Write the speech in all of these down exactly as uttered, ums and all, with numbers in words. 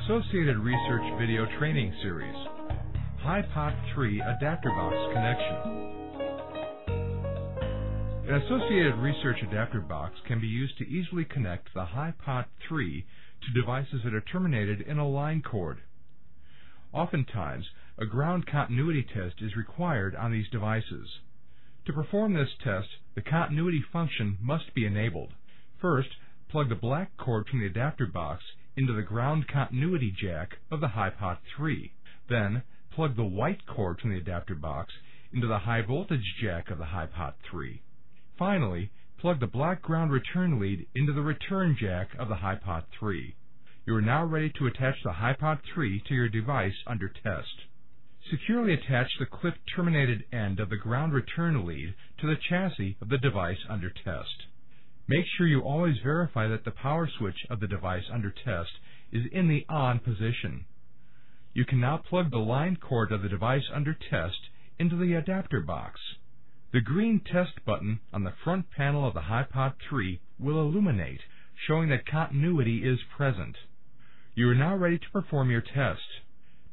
Associated Research Video Training Series, Hypot three Adapter Box Connection. An Associated Research Adapter Box can be used to easily connect the Hypot three to devices that are terminated in a line cord. Oftentimes, a ground continuity test is required on these devices. To perform this test, the continuity function must be enabled. First, plug the black cord from the adapter box into the ground continuity jack of the Hypot three. Then, plug the white cord from the adapter box into the high voltage jack of the Hypot three. Finally, plug the black ground return lead into the return jack of the Hypot three. You are now ready to attach the Hypot three to your device under test. Securely attach the clipped terminated end of the ground return lead to the chassis of the device under test. Make sure you always verify that the power switch of the device under test is in the on position. You can now plug the line cord of the device under test into the adapter box. The green test button on the front panel of the Hypot three will illuminate, showing that continuity is present. You are now ready to perform your test.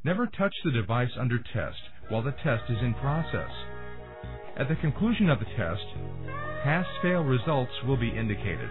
Never touch the device under test while the test is in process. At the conclusion of the test, pass-fail results will be indicated.